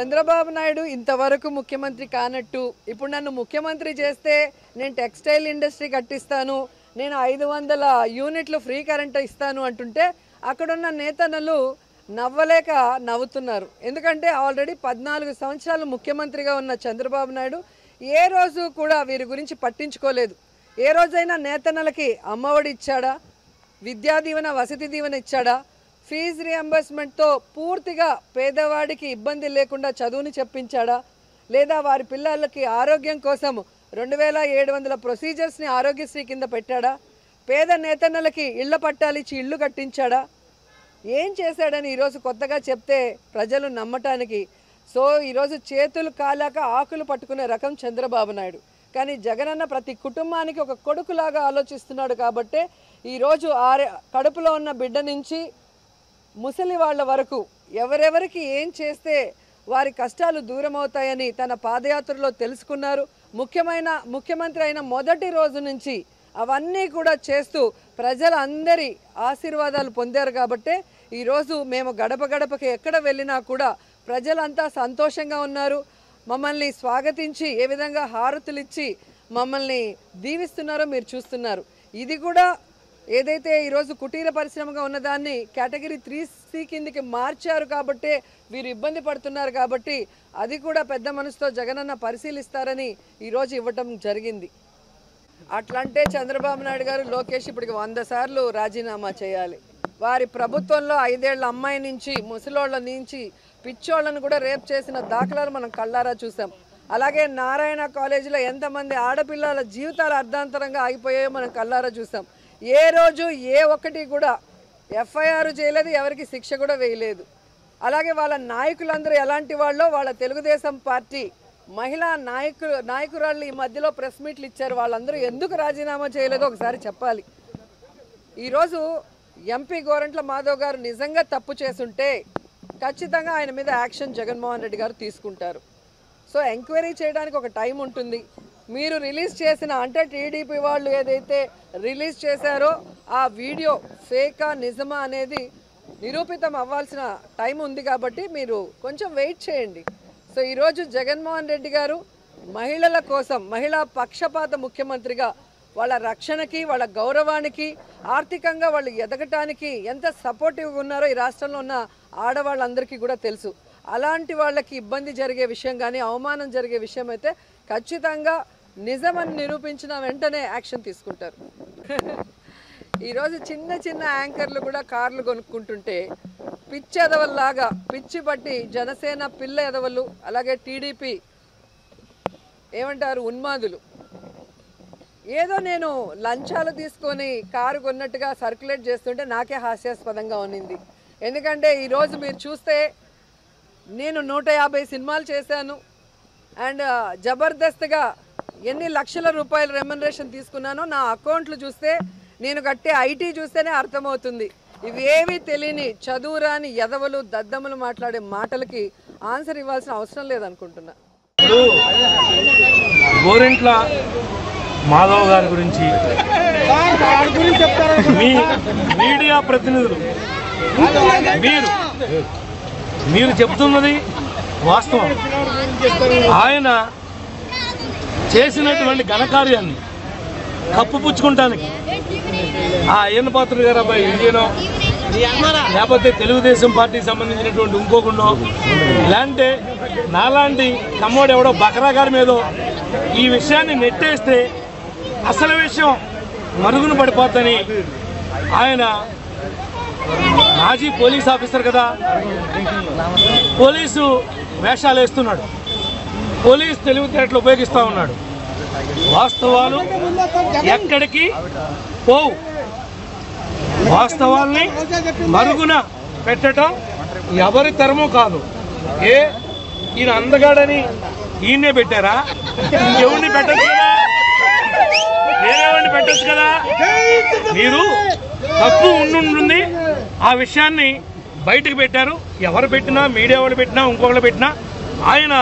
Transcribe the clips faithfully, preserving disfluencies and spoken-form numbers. చంద్రబాబు నాయుడు ఇంతవరకు ముఖ్యమంత్రి కానట్టు ఇప్పుడు నన్ను ముఖ్యమంత్రి చేస్తే నేను టెక్స్టైల్ ఇండస్ట్రీ కట్టిస్తాను, నేను ఐదు వందల యూనిట్లు ఫ్రీ కరెంట్ ఇస్తాను అంటుంటే అక్కడ ఉన్న నేతన్నలు నవ్వలేక నవ్వుతున్నారు। ఎందుకంటే ఆల్రెడీ పద్నాలుగు సంవత్సరాలు ముఖ్యమంత్రిగా ఉన్న చంద్రబాబు నాయుడు ఏ రోజు కూడా వీరి గురించి పట్టించుకోలేదు। ఏ రోజైనా నేతన్నలకి అమ్మఒడి ఇచ్చాడా, విద్యా దీవెన వసతి దీవెన ఇచ్చాడా, ఫీజు రియంబర్స్మెంట్ तो పూర్తిగా పేదవాడికి ఇబ్బంది లేకుండా చదువుని చెప్పించాడా, లేదా వారి పిల్లలకి ఆరోగ్యం కోసం రెండు వేల ఏడు వందల ప్రొసీజర్స్ ని ఆరోగ్యశ్రీ కింద పెట్టాడా, పేద నేతన్నలకి ఇళ్ళ పట్టాలిచి ఇల్లు కట్టించాడా, ఏం చేశాడని ఈ రోజు కొత్తగా చెప్తే ప్రజలు నమ్మటానికి సో ఈ రోజు చేతులు కాలాక ఆకులు పట్టుకునే రకం చంద్రబాబు నాయుడు। కానీ జగనన్న ప్రతి కుటుంబానికి ఒక కొడుకులాగా ఆలోచిస్తున్నాడు కాబట్టి ఈ రోజు ఆ కడుపులో ఉన్న బిడ్డ నుంచి ముసలి వాళ్ళ వరకు ఎవరెవరికి ఏం చేస్తే వారి కష్టాలు దూరం అవుతాయని తన పాదయాత్రలో తెలుసుకున్నారు। ముఖ్యమైన ముఖ్యమంత్రి అయిన మొదటి రోజు నుంచి అవన్నీ కూడా చేస్తూ ప్రజలందరి ఆశీర్వాదాలు పొందారు కాబట్టి ఈ రోజు మేము గడప గడపకి ఎక్కడ వెళ్ళినా కూడా ప్రజలంతా సంతోషంగా ఉన్నారు। మమ్మల్ని స్వాగతించి ఏ విధంగా హారతులు ఇచ్చి మమ్మల్ని దీవిస్తున్నారో మీరు చూస్తున్నారు। ఇది కూడా ఏదైతే ఈ రోజు కుటీర పరిశ్రమగా ఉన్నదాన్ని కేటగిరీ త్రీ సి కిందకి మార్చారు కాబట్టి వీరు ఇబ్బంది పడుతున్నారు కాబట్టి అది కూడా పెద్ద మనసుతో జగనన్న పరిశీలిస్తారని ఈ రోజు ఇవ్వటం జరిగింది। అట్లాంటే చంద్రబాబు నాయుడు గారు లోకేష్ ఇప్పటికి వంద సార్లు రాజీనామా చేయాలి। వారి ప్రభుత్వంలో ఐదేళ్ల అమ్మాయి నుంచి ముసలోళ్ళ నుంచి పిచ్చోళ్ళను కూడా రేప్ చేసిన దాఖలాలు మనం కళ్ళారా చూసాం। అలాగే నారాయణ కాలేజీలో ఎంతమంది ఆడపిల్లల జీవితాలు అర్ధాంతరంగా ఆగిపోయాయో మనం కళ్ళారా చూసాం। ఏ రోజు ఏ ఒక్కటి కూడా ఎఫ్ఐఆర్ చేయలేదు, ఎవరికి శిక్ష కూడా వేయలేదు। అలాగే వాళ్ళ నాయకులందరూ ఎలాంటి వాళ్ళో వాళ్ళ తెలుగుదేశం పార్టీ మహిళా నాయకు నాయకురాళ్ళు ఈ మధ్యలో ప్రెస్ మీట్లు ఇచ్చారు, వాళ్ళందరూ ఎందుకు రాజీనామా చేయలేదో ఒకసారి చెప్పాలి। ఈరోజు ఎంపీ గోరంట్ల మాధవ్ గారు నిజంగా తప్పు చేస్తుంటే ఖచ్చితంగా ఆయన మీద యాక్షన్ జగన్మోహన్ రెడ్డి గారు తీసుకుంటారు। సో ఎంక్వైరీ చేయడానికి ఒక టైం ఉంటుంది। మీరు రిలీజ్ చేసిన అంటే టీడీపీ వాళ్ళు ఏదైతే రిలీజ్ చేశారో ఆ వీడియో ఫేకా నిజమా అనేది నిరూపితం అవ్వాల్సిన టైం ఉంది కాబట్టి మీరు కొంచెం వెయిట్ చేయండి। సో ఈరోజు జగన్మోహన్ రెడ్డి గారు మహిళల కోసం మహిళా పక్షపాత ముఖ్యమంత్రిగా వాళ్ళ రక్షణకి వాళ్ళ గౌరవానికి ఆర్థికంగా వాళ్ళు ఎదగటానికి ఎంత సపోర్టివ్గా ఉన్నారో ఈ రాష్ట్రంలో ఉన్న ఆడవాళ్ళందరికీ కూడా తెలుసు। అలాంటి వాళ్ళకి ఇబ్బంది జరిగే విషయం కానీ అవమానం జరిగే విషయం అయితే ఖచ్చితంగా నిజమని నిరూపించిన వెంటనే యాక్షన్ తీసుకుంటారు। ఈరోజు చిన్న చిన్న యాంకర్లు కూడా కార్లు కొనుక్కుంటుంటే పిచ్చి ఎదవల్లాగా పిచ్చి పట్టి జనసేన పిల్ల ఎదవలు అలాగే టీడీపీ ఏమంటారు ఉన్మాదులు ఏదో నేను లంచాలు తీసుకొని కారు కొన్నట్టుగా సర్క్యులేట్ చేస్తుంటే నాకే హాస్యాస్పదంగా ఉన్నింది। ఎందుకంటే ఈరోజు మీరు చూస్తే నేను నూట యాభై సినిమాలు చేశాను అండ్ జబర్దస్త్గా ఎన్ని లక్షల రూపాయల రెమ్యునరేషన్ తీసుకున్నానో నా అకౌంట్లు చూస్తే నేను కట్టే ఐటీ చూస్తేనే అర్థమవుతుంది। ఇవేవి తెలియని చదువురాని ఎదవలు దద్దమ్మలు మాట్లాడే మాటలకి ఆన్సర్ ఇవ్వాల్సిన అవసరం లేదనుకుంటున్నా। గోరంట్ల మాధవ్ గారి గురించి మీ మీడియా ప్రతినిధులు మీరు మీరు చెప్తున్నది వాస్తవం। ఆయన చేసినటువంటి ఘనకార్యాన్ని కప్పుపుచ్చుకుంటానికి ఆ అయ్యన్న పాత్ర గారు అబ్బాయి ఇండియనో లేకపోతే తెలుగుదేశం పార్టీకి సంబంధించినటువంటి ఇంకోకుండా లేదంటే నాలాంటి తమ్ముడు ఎవడో బకరా గారి మీద ఈ విషయాన్ని నెట్టేస్తే అసలు విషయం మరుగున పడిపోద్దని ఆయన మాజీ పోలీస్ ఆఫీసర్ కదా పోలీసు వేషాలు వేస్తున్నాడు, పోలీస్ తెలివితేటలు ఉపయోగిస్తూ ఉన్నాడు। వాస్తవాలు ఎక్కడికి పోవు, వాస్తవాల్ని మరుగున పెట్టడం ఎవరి తరమూ కాదు। ఏ ఈయన అందగాడని ఈయనే పెట్టారా, ఎవరిని పెట్టచ్చు కదా, నేనెవరిని పెట్టచ్చు కదా। మీరు తప్పు ఉండుంటుంది, ఆ విషయాన్ని బయటకు పెట్టారు। ఎవరు పెట్టినా మీడియా వాళ్ళు పెట్టినా ఇంకొకరు పెట్టినా ఆయన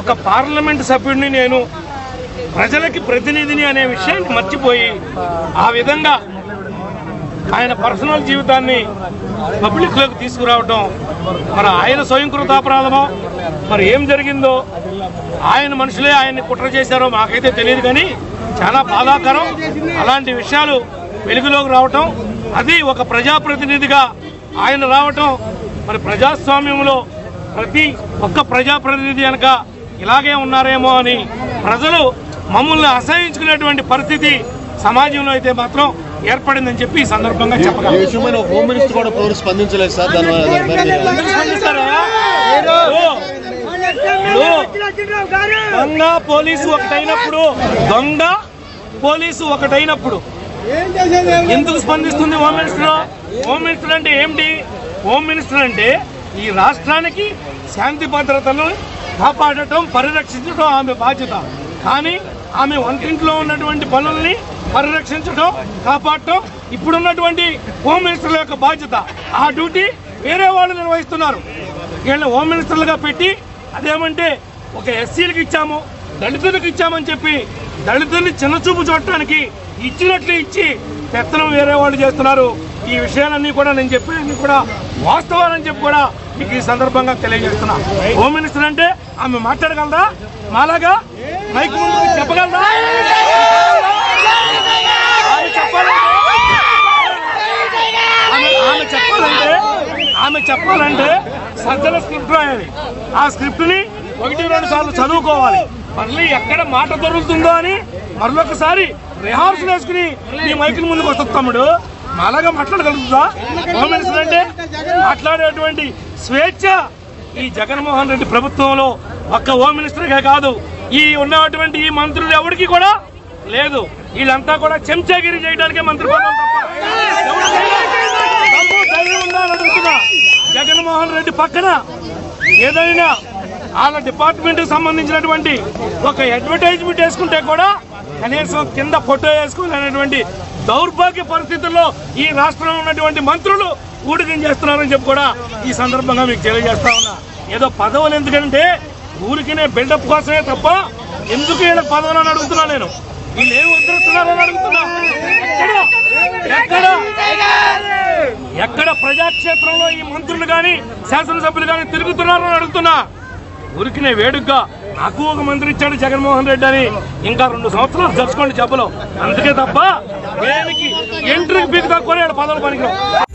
ఒక పార్లమెంట్ సభ్యుడిని నేను ప్రజలకి ప్రతినిధిని అనే విషయాన్ని మర్చిపోయి ఆ విధంగా ఆయన పర్సనల్ జీవితాన్ని పబ్లిక్లోకి తీసుకురావడం మరి ఆయన స్వయంకృతాపరాధమో मैं एम जो आयन मनुले आये कुट्र चो मैं चाला बाधाकर अला विषया रावटों अभी प्रजाप्रतिनिधि आयन रावटों मैं प्रजास्वाम्यों में प्रती प्रजाप्रतिनिधि इलागे उन्नारेमो अनी प्रजलु मम्मल्नि असहिंचुकुनेटुवंटि परिस्थिति समाजंलो अयिते मात्रं ఏర్పడిందని చెప్పి ఈ సందర్భంగా చెప్పగలం। ఈ విషయమైన హోమ్ మినిస్టర్ కూడా పూర్తి స్పందించలేదు సార్, దానివల్ల సార్ దొంగ పోలీసు ఒకటైనప్పుడు దొంగ పోలీసు ఒకటైనప్పుడు ఎందుకు స్పందిస్తుంది హోమ్ మినిస్టర్? హోమ్ మినిస్టర్ అంటే ఏంటి? హోమ్ మినిస్టర్ అంటే ఈ రాష్ట్రానికి శాంతి భద్రతలు కాపాడటం పరిరక్షించడం ఆమె బాధ్యత, కానీ ఆమె వంటింట్లో ఉన్నటువంటి పనుల్ని పరిరక్షించడం కాపాడటం ఇప్పుడున్నటువంటి హోమ్ మినిస్టర్ల యొక్క బాధ్యత। ఆ డ్యూటీ వేరే వాళ్ళు నిర్వహిస్తున్నారు। వీళ్ళని హోమ్ మినిస్టర్లుగా పెట్టి అదేమంటే ఒక ఎస్సీలకు ఇచ్చాము దళితులకు ఇచ్చామని చెప్పి దళితుల్ని చిన్నచూపు చూడటానికి ఇచ్చినట్లు ఇచ్చి పెత్తనం వేరే వాళ్ళు చేస్తున్నారు। ఈ విషయాలన్నీ కూడా నేను చెప్పేది కూడా వాస్తవాలని చెప్పి కూడా మీకు ఈ సందర్భంగా తెలియజేస్తున్నా। హోమ్ మినిస్టర్ అంటే ఆమె మాట్లాడగలదా? మాలాగా మైక్ ముందుకు చెప్పగలదా? ఆమె చెప్పాలంటే ఆమె చెప్పాలంటే సజ్జల స్క్రిప్ట్ రాయాలి, ఆ స్క్రిప్ట్ని ఒకటి రెండు సార్లు చదువుకోవాలి, మళ్ళీ ఎక్కడ మాట దొరుకుతుందో అని మరొకసారి రిహార్సల్ వేసుకుని ఈ మైకుల ముందుకు వస్తుంది తమ్ముడు, అలాగా మాట్లాడగలుగుతుందా? హోమ్ మినిస్టర్ అంటే మాట్లాడేటువంటి స్వేచ్ఛ ఈ జగన్మోహన్ రెడ్డి ప్రభుత్వంలో ఒక్క హోమ్ మినిస్టర్గా కాదు ఈ ఉన్నటువంటి ఈ మంత్రులు ఎవరికి కూడా లేదు। వీళ్ళంతా కూడా చెంచాగిరి చేయడానికే మంత్రి పదం తప్ప జగన్మోహన్ రెడ్డి పక్కన ఏదైనా వాళ్ళ డిపార్ట్మెంట్కి సంబంధించినటువంటి ఒక అడ్వర్టైజ్మెంట్ వేసుకుంటే కూడా కనీసం కింద ఫోటో వేసుకోలేనటువంటి దౌర్భాగ్య పరిస్థితుల్లో ఈ రాష్ట్రంలో ఉన్నటువంటి మంత్రులు ఊడిగం చేస్తున్నారని చెప్పి కూడా ఈ సందర్భంగా మీకు తెలియజేస్తా ఉన్నా। ఏదో పదవులు ఎందుకంటే ఊరికినే బిల్డప్ కోసమే తప్ప ఎందుకు ఈడ పదవులు అని అడుగుతున్నా నేను, వీళ్ళు ఏమి ఉద్ధరిస్తున్నారని అడుగుతున్నా। ఎక్కడ ఎక్కడ ప్రజాక్షేత్రంలో ఈ మంత్రులు కానీ శాసనసభ్యులు కానీ తిరుగుతున్నారని అడుగుతున్నా। ఊరికినే వేడుగ్గా నాకు ఒక మంత్రి ఇచ్చాడు జగన్మోహన్ రెడ్డి అని ఇంకా రెండు సంవత్సరాలు జరుచుకోండి జబ్బులో, అందుకే తప్ప దేనికి ఎంట్రీ బీక్ తక్కువ పదవులు పనికి